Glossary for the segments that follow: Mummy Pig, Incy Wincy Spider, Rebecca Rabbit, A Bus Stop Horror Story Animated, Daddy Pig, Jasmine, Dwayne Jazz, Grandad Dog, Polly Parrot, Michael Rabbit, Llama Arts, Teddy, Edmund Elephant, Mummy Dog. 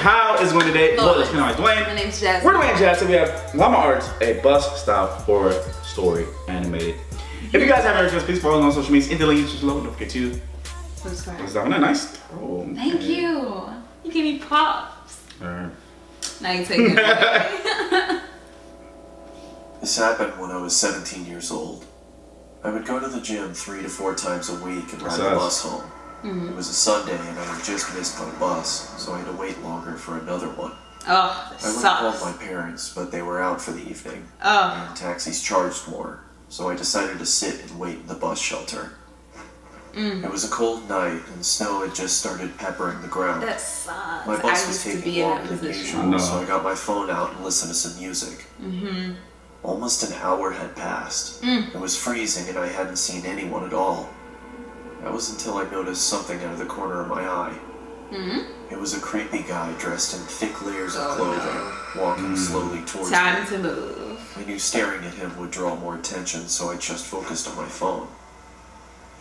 How is it going today? Hello, it's my Dwayne. My name's Jasmine. We're Dwayne Jazz, and we have Llama Arts, a bus stop horror story animated. If you guys haven't heard of us, please follow us on social media. Hit the link just below. Don't forget to subscribe. Nice. Oh, thank you. You give me props. Alright. Now you take it. This happened when I was 17 years old. I would go to the gym 3 to 4 times a week and ride the bus home. It was a Sunday and I had just missed my bus, so I had to wait longer for another one. Oh, I went and called my parents, but they were out for the evening. Oh. And taxis charged more, so I decided to sit and wait in the bus shelter. It was a cold night and snow had just started peppering the ground. That sucks. My bus was taking longer than usual, so I got my phone out and listened to some music. Almost an hour had passed. It was freezing and I hadn't seen anyone at all. That was until I noticed something out of the corner of my eye. It was a creepy guy dressed in thick layers of clothing, walking slowly towards me. Time to move. I knew staring at him would draw more attention, so I just focused on my phone.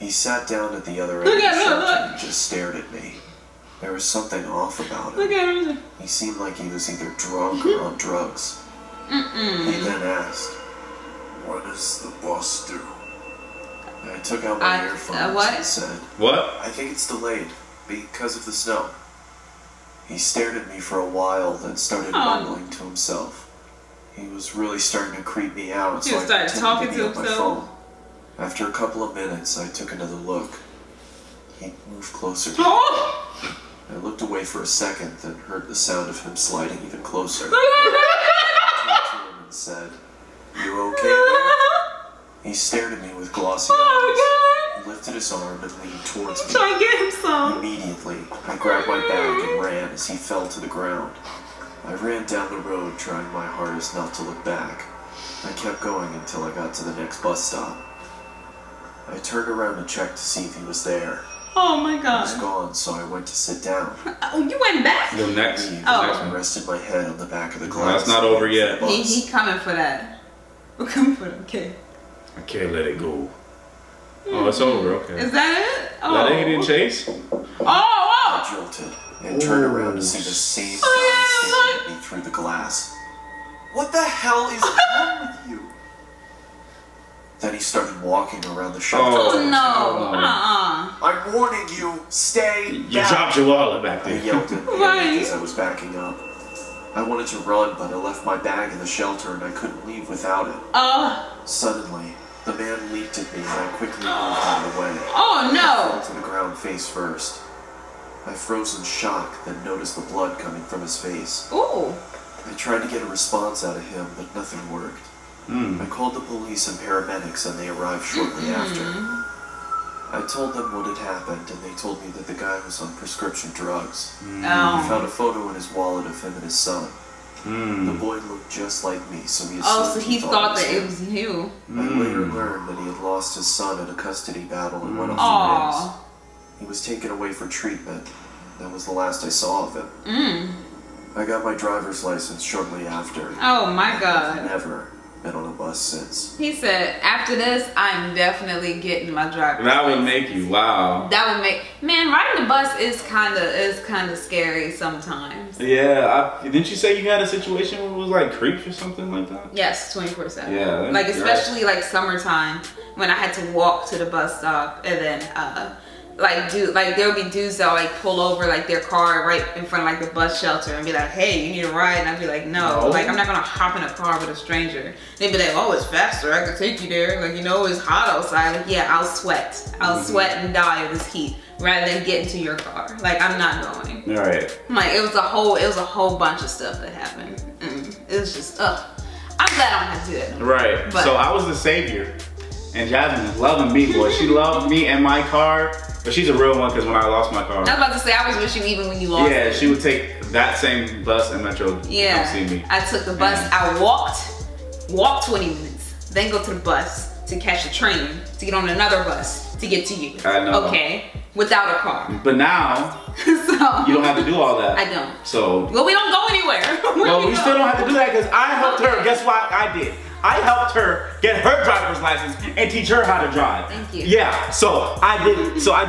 He sat down at the other end of the shelter and just stared at me. There was something off about him. He seemed like he was either drunk or on drugs. He then asked, "What does the boss do?" And I took out my earphones and said, "What? I think it's delayed because of the snow." He stared at me for a while, then started mumbling to himself. He was really starting to creep me out, so I continued to pick up my phone. After a couple of minutes, I took another look. He moved closer to me. I looked away for a second, then heard the sound of him sliding even closer. Said, "You okay there?" He stared at me with glossy eyes, lifted his arm and leaned towards me. Immediately, I grabbed my bag and ran as he fell to the ground. I ran down the road, trying my hardest not to look back. I kept going until I got to the next bus stop. I turned around to check to see if he was there. He was gone, so I went to sit down. Oh, you went back? I rested my head on the back of the glass. That's not over yet. He coming for that. We're coming for that. Okay. I can't let it go. Oh, it's over. Okay. Is that it? That ain't in chase. I jolted and turned around to see the same guy staring at me through the glass. What the hell is wrong with you? Then he started walking around the shelter. I'm warning you, stay back. You dropped your wallet back there. I yelled at him as I was backing up. I wanted to run, but I left my bag in the shelter and I couldn't leave without it. Suddenly, the man leaped at me and I quickly moved out of the way. I fell to the ground face first. I froze in shock, then noticed the blood coming from his face. I tried to get a response out of him, but nothing worked. I called the police and paramedics and they arrived shortly after. I told them what had happened and they told me that the guy was on prescription drugs. I found a photo in his wallet of him and his son. The boy looked just like me, so he assumed he thought that it was you. I later learned that he had lost his son in a custody battle and went off the rails. He was taken away for treatment. That was the last I saw of him. I got my driver's license shortly after. Never been on a bus since. He said, after this, I'm definitely getting my driver's license. That would make you, that would make, riding the bus is kind of scary sometimes. Yeah, didn't you say you had a situation where it was like creeps or something like that? Yes, 24/7. Yeah. Like especially like summertime when I had to walk to the bus stop and then like there'll be dudes that'll like pull over like their car right in front of like the bus shelter and be like, "Hey, you need a ride?" And I'd be like, no, like I'm not gonna hop in a car with a stranger. They'd be like, "Oh, it's faster, I can take you there. Like, you know, it's hot outside." Like, yeah, I'll sweat. I'll sweat and die of this heat rather than get into your car. Like, I'm not going. Like, it was a whole bunch of stuff that happened. It was just I'm glad I don't have to do that anymore. But, so I was the savior. And Jasmine is loving me, boy. She loved me and my car. But she's a real one because when I lost my car. I was about to say, I was with you even when you lost it. Yeah, she would take that same bus and metro to come see me. I took the bus. I walked 20 minutes, then go to the bus to catch a train, to get on another bus, to get to you. I know. Okay, without a car. But now, you don't have to do all that. I don't. So. Well, we don't go anywhere. Well, we still don't have to do that because I helped her. Guess what I did? I helped her get her driver's license and teach her how to drive. Thank you. Yeah, so I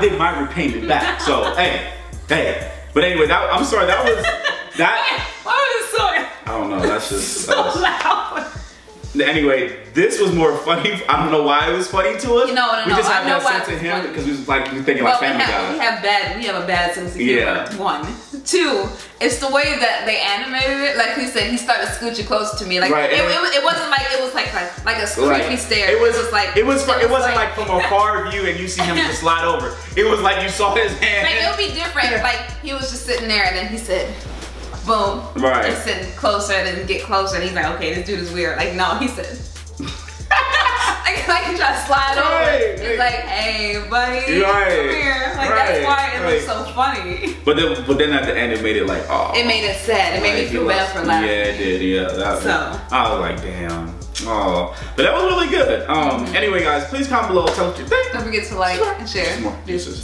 did my repayment back. So hey, but anyway, I'm sorry, that was That. Why was it so? I don't know. That's just so loud. Anyway, this was more funny. I don't know why it was funny to us. No. We just have that sense of humor because we was like thinking about Family Guy. We have a bad sense of humor. Yeah. One. Two, it's the way that they animated it. Like he said, he started scooching close to me. Like right. it wasn't like it was like a creepy stare. It wasn't like from a far view and you see him just slide over. It was like you saw his hand. Like it would be different. Like he was just sitting there and then he said, boom. Right. And sitting closer and then get closer and he's like, okay, this dude is weird. Like no, he said. Like you try to slide over. It's like, hey, buddy, come here. Like that's why it was so funny. But then at the end, it made it like, oh. It made it sad. It made me feel bad for laughing. Yeah, it did. Yeah. I was like, damn. Oh, but that was really good. Anyway, guys, please comment below. Tell us what you think. Don't forget to like and share. More pieces.